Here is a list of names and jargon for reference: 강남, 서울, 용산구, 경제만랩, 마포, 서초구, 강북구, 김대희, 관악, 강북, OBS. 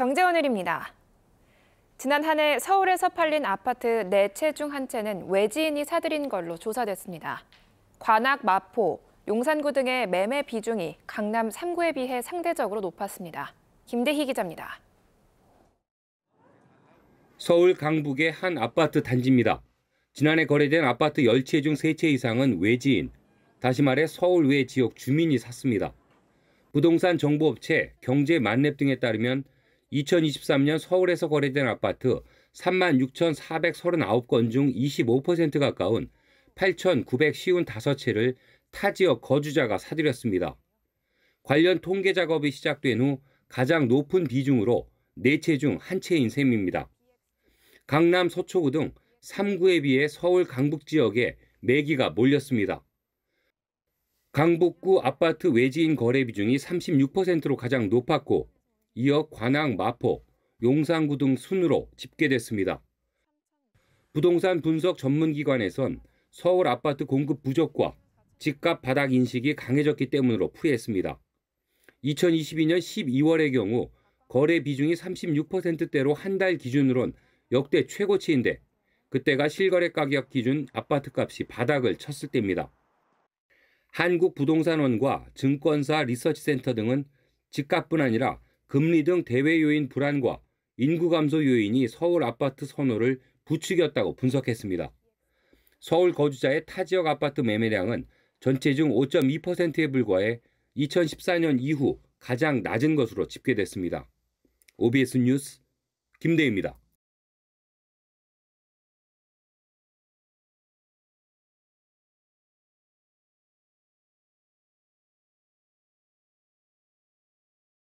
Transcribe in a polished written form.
경제오늘입니다. 지난 한 해 서울에서 팔린 아파트 4채 중 1채는 외지인이 사들인 걸로 조사됐습니다. 관악, 마포, 용산구 등의 매매 비중이 강남 3구에 비해 상대적으로 높았습니다. 김대희 기자입니다. 서울 강북의 한 아파트 단지입니다. 지난해 거래된 아파트 10채 중 3채 이상은 외지인, 다시 말해 서울 외 지역 주민이 샀습니다. 부동산 정보업체 경제만랩 등에 따르면 2023년 서울에서 거래된 아파트 36,439건 중 25% 가까운 8,955채를 타 지역 거주자가 사들였습니다. 관련 통계 작업이 시작된 후 가장 높은 비중으로 4채 중 1채인 셈입니다. 강남 서초구 등 3구에 비해 서울 강북 지역에 매기가 몰렸습니다. 강북구 아파트 외지인 거래 비중이 36%로 가장 높았고 이어 관악, 마포, 용산구 등 순으로 집계됐습니다. 부동산 분석 전문기관에선 서울 아파트 공급 부족과 집값 바닥 인식이 강해졌기 때문으로 풀이했습니다. 2022년 12월의 경우 거래 비중이 36%대로 한 달 기준으론 역대 최고치인데 그때가 실거래 가격 기준 아파트값이 바닥을 쳤을 때입니다. 한국부동산원과 증권사 리서치센터 등은 집값뿐 아니라 금리 등 대외 요인 불안과 인구 감소 요인이 서울 아파트 선호를 부추겼다고 분석했습니다. 서울 거주자의 타지역 아파트 매매량은 전체 중 5.2%에 불과해 2014년 이후 가장 낮은 것으로 집계됐습니다. OBS 뉴스 김대희입니다.